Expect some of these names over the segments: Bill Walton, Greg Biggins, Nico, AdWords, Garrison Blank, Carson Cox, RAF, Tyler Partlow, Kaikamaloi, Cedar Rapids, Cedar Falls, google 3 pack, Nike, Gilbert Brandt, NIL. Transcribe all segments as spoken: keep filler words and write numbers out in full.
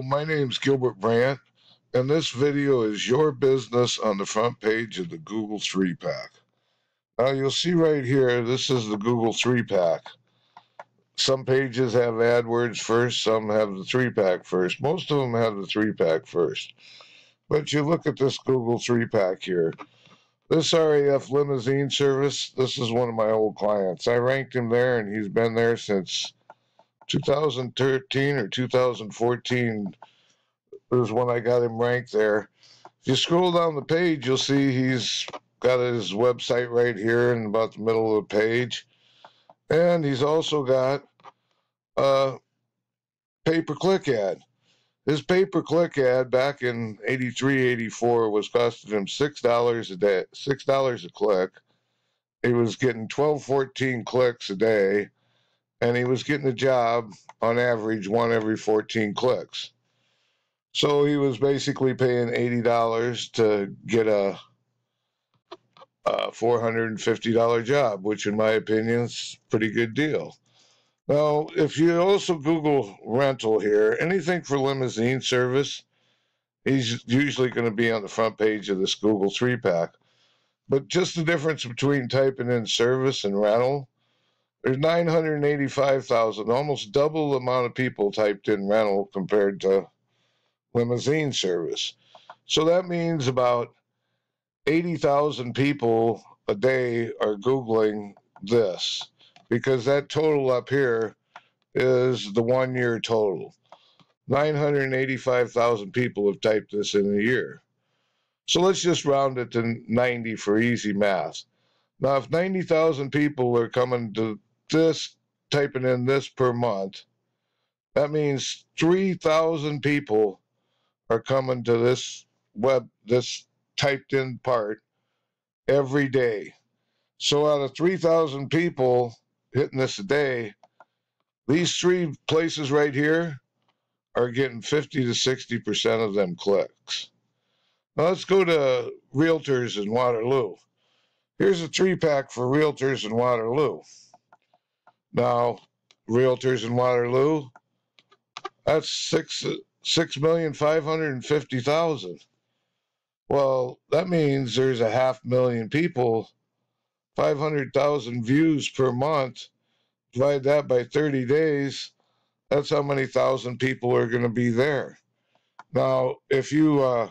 Hello, my name's Gilbert Brandt, and this video is your business on the front page of the Google three pack. Now you'll see right here, this is the Google three pack. Some pages have AdWords first, some have the three pack first. Most of them have the three pack first. But you look at this Google three pack here. This R A F limousine service, this is one of my old clients. I ranked him there, and he's been there since two thousand thirteen or two thousand fourteen is when I got him ranked there. If you scroll down the page, you'll see he's got his website right here in about the middle of the page. And he's also got a pay-per-click ad. His pay-per-click ad back in eighty-three, eighty-four was costing him six dollars a day, six dollars a click. He was getting twelve, fourteen clicks a day. And he was getting a job, on average, one every fourteen clicks. So he was basically paying eighty dollars to get a, a four hundred fifty dollar job, which, in my opinion, is a pretty good deal. Now, if you also Google rental here, anything for limousine service, he's usually going to be on the front page of this Google three pack. But just the difference between typing in service and rental, there's nine hundred eighty-five thousand, almost double the amount of people typed in rental compared to limousine service. So that means about eighty thousand people a day are Googling this, because that total up here is the one-year total. nine hundred eighty-five thousand people have typed this in a year. So let's just round it to ninety for easy math. Now, if ninety thousand people are coming to this, typing in this per month, that means three thousand people are coming to this web, this typed in part every day. So out of three thousand people hitting this a day, these three places right here are getting fifty to sixty percent of them clicks. Now let's go to realtors in Waterloo. Here's a three pack for realtors in Waterloo. Now, realtors in Waterloo, that's six six million five hundred and fifty thousand. Well, that means there's a half million people, five hundred thousand views per month. Divide that by thirty days. That's how many thousand people are going to be there. Now, if you uh,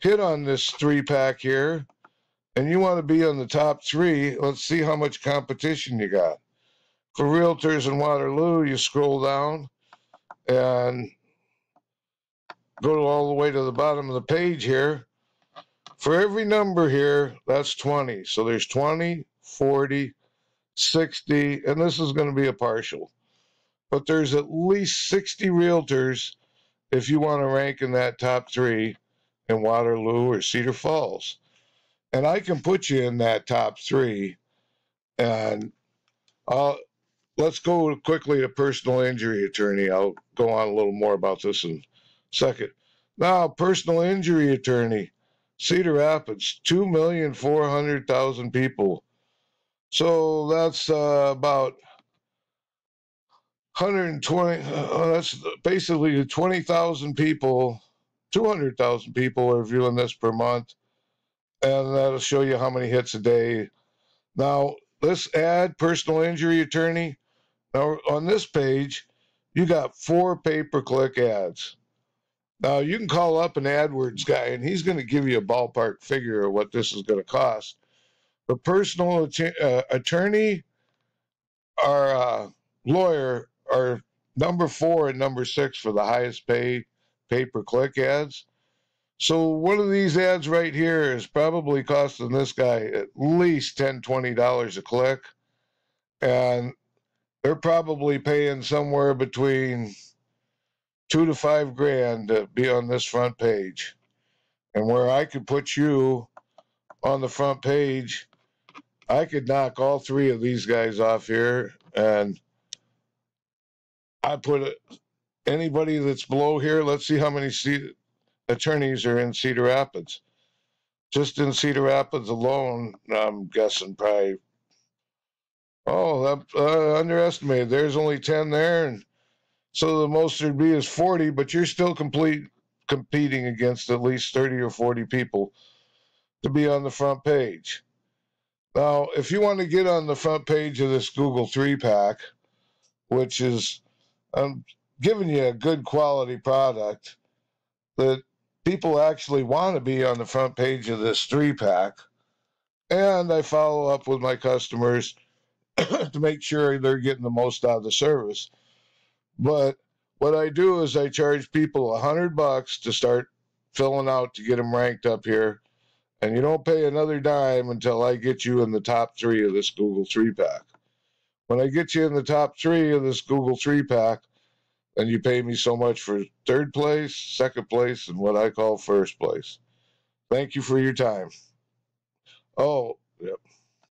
hit on this three pack here, and you want to be on the top three, let's see how much competition you got. For realtors in Waterloo, you scroll down and go all the way to the bottom of the page here. For every number here, that's twenty. So there's twenty, forty, sixty, and this is going to be a partial. But there's at least sixty realtors if you want to rank in that top three in Waterloo or Cedar Falls. And I can put you in that top three. And I'll, let's go quickly to personal injury attorney. I'll go on a little more about this in a second. Now, personal injury attorney, Cedar Rapids, two million four hundred thousand people. So that's uh, about one hundred twenty, uh, that's basically twenty thousand people, two hundred thousand people are viewing this per month. And that'll show you how many hits a day. Now, this ad, personal injury attorney, now on this page, you got four pay-per-click ads. Now, you can call up an AdWords guy, and he's going to give you a ballpark figure of what this is going to cost. The personal att uh, attorney or uh, lawyer are number four and number six for the highest paid pay-per-click ads. So one of these ads right here is probably costing this guy at least ten, twenty dollars a click. And they're probably paying somewhere between two to five grand to be on this front page. And where I could put you on the front page, I could knock all three of these guys off here. And I put anybody that's below here, let's see how many see attorneys are in Cedar Rapids. Just in Cedar Rapids alone, I'm guessing probably, oh, I uh, underestimated. There's only ten there, and So the most there'd be is forty, but you're still complete competing against at least thirty or forty people to be on the front page. Now, if you want to get on the front page of this Google three pack, which is I'm giving you a good quality product that people actually want to be on the front page of this three pack, and I follow up with my customers to make sure they're getting the most out of the service. But what I do is I charge people a hundred bucks to start filling out to get them ranked up here, and you don't pay another dime until I get you in the top three of this Google three pack. When I get you in the top three of this Google three pack, and you pay me so much for third place, second place, and what I call first place. Thank you for your time. Oh, yep.